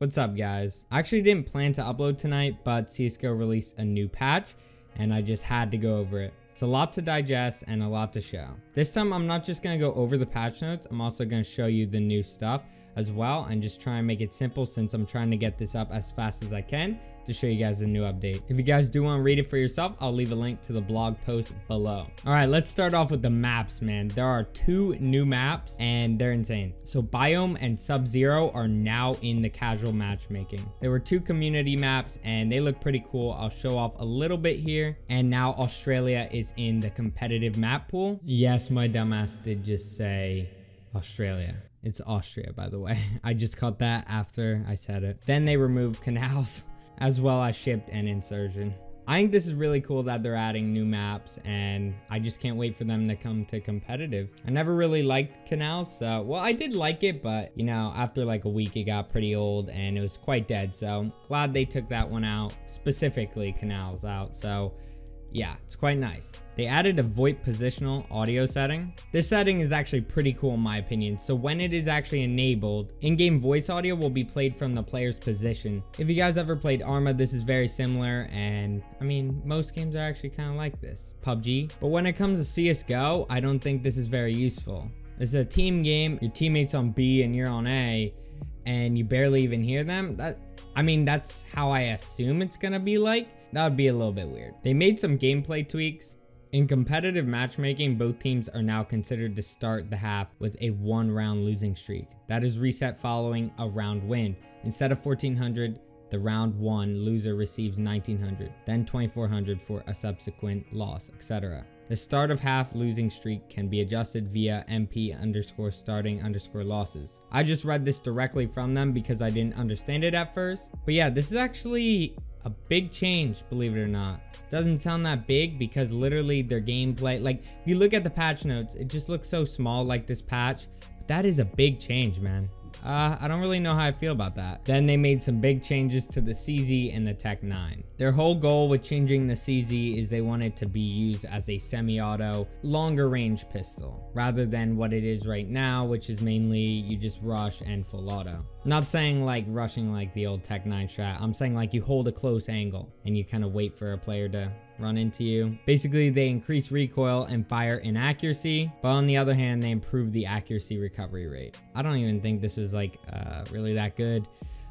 What's up, guys? I actually didn't plan to upload tonight, but CSGO released a new patch and I just had to go over it. It's a lot to digest and a lot to show. This time I'm not just gonna go over the patch notes, I'm also gonna show you the new stuff as well and just try and make it simple since I'm trying to get this up as fast as I can to show you guys a new update. If you guys do want to read it for yourself, I'll leave a link to the blog post below. All right, let's start off with the maps, man. There are two new maps and they're insane. So Biome and Sub-Zero are now in the casual matchmaking. There were two community maps and they look pretty cool. I'll show off a little bit here. And now Australia is in the competitive map pool. Yes, my dumbass did just say Australia. It's Austria, by the way. I just caught that after I said it. Then they removed Canals, as well as Shipt and Insertion. I think this is really cool that they're adding new maps and I just can't wait for them to come to competitive. I never really liked Canals, so, well, I did like it, but you know, after like a week it got pretty old and it was quite dead, so glad they took that one out, specifically Canals out, so yeah, it's quite nice. They added a VoIP positional audio setting. This setting is actually pretty cool in my opinion. So when it is actually enabled, in-game voice audio will be played from the player's position. If you guys ever played Arma, this is very similar. And I mean, most games are actually kind of like this. PUBG. But when it comes to CSGO, I don't think this is very useful. This is a team game. Your teammate's on B and you're on A and you barely even hear them. That's how I assume it's gonna be like. That would be a little bit weird. They made some gameplay tweaks. In competitive matchmaking, both teams are now considered to start the half with a one-round losing streak. That is reset following a round win. Instead of 1,400, the round one loser receives 1,900, then 2,400 for a subsequent loss, etc. The start of half losing streak can be adjusted via MP_starting_losses. I just read this directly from them because I didn't understand it at first. But yeah, this is actually a big change, believe it or not. Doesn't sound that big because literally their gameplay, like if you look at the patch notes, it just looks so small, like this patch, but that is a big change, man. I don't really know how I feel about that. Then they made some big changes to the CZ and the TEC 9. Their whole goal with changing the CZ is they want it to be used as a semi-auto, longer range pistol, rather than what it is right now, which is mainly you just rush and full auto. Not saying like rushing like the old TEC 9 strat, I'm saying like you hold a close angle and you kind of wait for a player to run into you. Basically, they increase recoil and fire inaccuracy, but on the other hand, they improve the accuracy recovery rate. I don't even think this was like really that good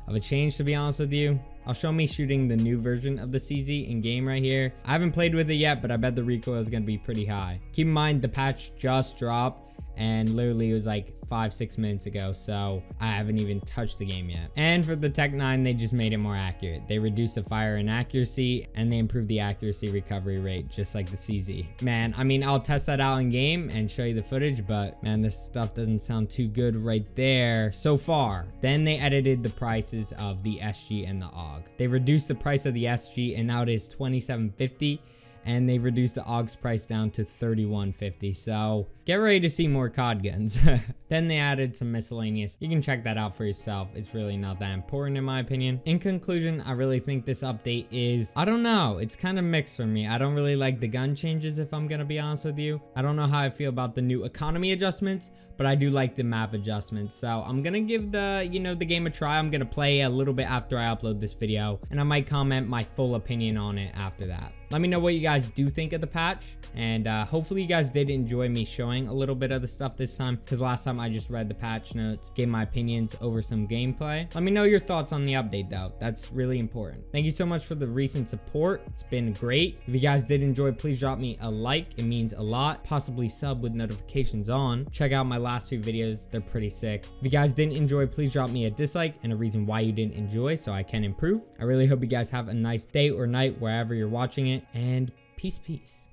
of a change, to be honest with you. I'll show me shooting the new version of the CZ in game right here. I haven't played with it yet, but I bet the recoil is going to be pretty high. Keep in mind the patch just dropped and literally it was like 5-6 minutes ago, so I haven't even touched the game yet. And for the TEC 9, they just made it more accurate. They reduced the fire inaccuracy and they improved the accuracy recovery rate, just like the CZ. Man, I mean, I'll test that out in game and show you the footage, but man, this stuff doesn't sound too good right there so far. Then they edited the prices of the SG and the AUG. They reduced the price of the SG and now it is $27.50. And they reduced the AUG's price down to $31.50. So get ready to see more COD guns. Then they added some miscellaneous. You can check that out for yourself. It's really not that important in my opinion. In conclusion, I really think this update is, I don't know, it's kind of mixed for me. I don't really like the gun changes if I'm gonna be honest with you. I don't know how I feel about the new economy adjustments, but I do like the map adjustments. So I'm gonna give the game a try. I'm gonna play a little bit after I upload this video and I might comment my full opinion on it after that. Let me know what you guys do think of the patch, and hopefully you guys did enjoy me showing a little bit of the stuff this time, because last time I just read the patch notes, gave my opinions over some gameplay. Let me know your thoughts on the update though, that's really important. Thank you so much for the recent support, it's been great. If you guys did enjoy, please drop me a like, it means a lot. Possibly sub with notifications on. Check out my last two videos, they're pretty sick. If you guys didn't enjoy, please drop me a dislike and a reason why you didn't enjoy so I can improve. I really hope you guys have a nice day or night wherever you're watching it. And peace.